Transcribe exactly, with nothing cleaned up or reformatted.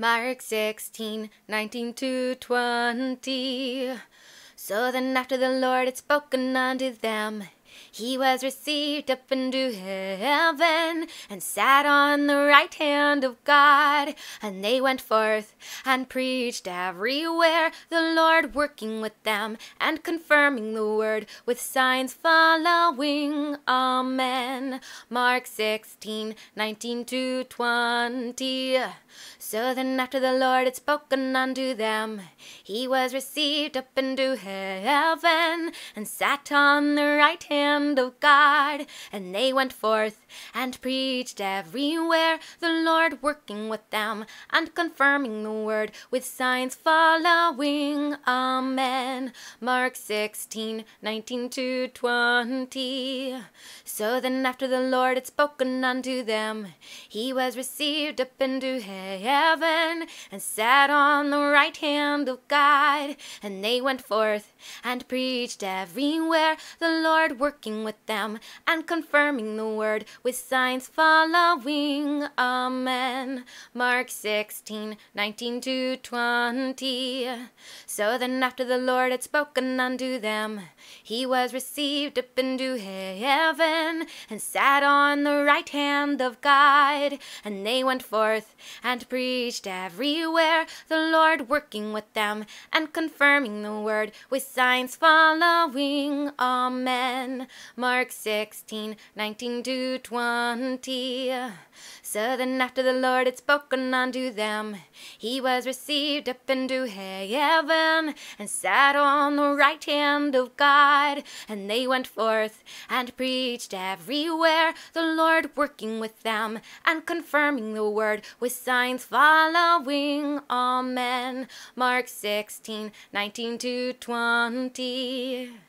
Mark sixteen, nineteen to twenty. So then after the Lord had spoken unto them, he was received up into heaven, and sat on the right hand of God. And they went forth, and preached everywhere, the Lord working with them, and confirming the word with signs following. Amen. Mark sixteen, nineteen to twenty. So then after the Lord had spoken unto them, he was received up into heaven, and sat on the right hand of God, and they went forth and preached everywhere, the Lord working with them and confirming the word with signs following. Amen. Mark sixteen, nineteen to twenty. So then after the Lord had spoken unto them, he was received up into heaven, and sat on the right hand of God, and they went forth and preached everywhere, the Lord working with them and confirming the word with signs following. Amen. Mark sixteen, nineteen to twenty. So then after the Lord had spoken unto them, he was received up into heaven, and sat on the right hand of God, and they went forth and preached everywhere, the Lord working with them and confirming the word with signs following. Amen. Mark sixteen, nineteen to twenty. So then after the Lord had spoken unto them, he was received up into heaven, and sat on the right hand of God, and they went forth and preached everywhere, the Lord working with them and confirming the word with signs following. Amen. Mark sixteen, nineteen to twenty.